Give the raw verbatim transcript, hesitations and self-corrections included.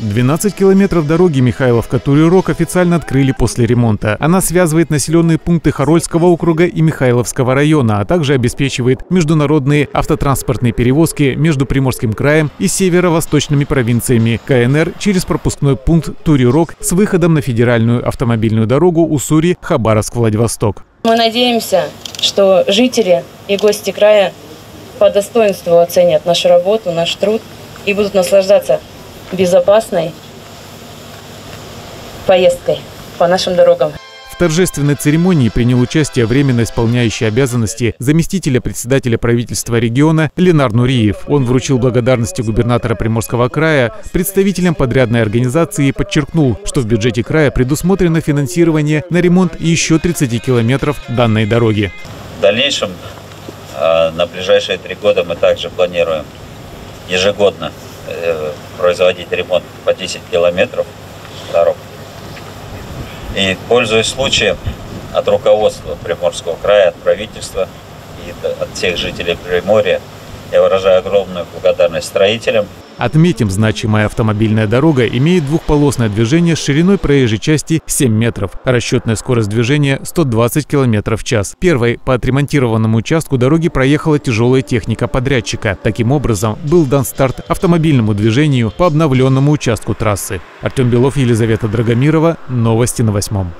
двенадцать километров дороги Михайловка-Турий Рог официально открыли после ремонта. Она связывает населенные пункты Хорольского округа и Михайловского района, а также обеспечивает международные автотранспортные перевозки между Приморским краем и северо-восточными провинциями ка эн эр через пропускной пункт Турий Рог с выходом на федеральную автомобильную дорогу Уссури-Хабаровск-Владивосток. Мы надеемся, что жители и гости края по достоинству оценят нашу работу, наш труд и будут наслаждаться безопасной поездкой по нашим дорогам. В торжественной церемонии принял участие временно исполняющий обязанности заместителя председателя правительства региона Ленар Нуриев. Он вручил благодарности губернатора Приморского края представителям подрядной организации и подчеркнул, что в бюджете края предусмотрено финансирование на ремонт еще тридцати километров данной дороги. В дальнейшем на ближайшие три года мы также планируем ежегодно производить ремонт по десять километров дорог. И, пользуясь случаем, от руководства Приморского края, от правительства и от всех жителей Приморья я выражаю огромную благодарность строителям. Отметим, значимая автомобильная дорога имеет двухполосное движение с шириной проезжей части семь метров. Расчетная скорость движения сто двадцать км в час. Первой по отремонтированному участку дороги проехала тяжелая техника подрядчика. Таким образом, был дан старт автомобильному движению по обновленному участку трассы. Артем Белов, Елизавета Драгомирова. Новости на восьмом.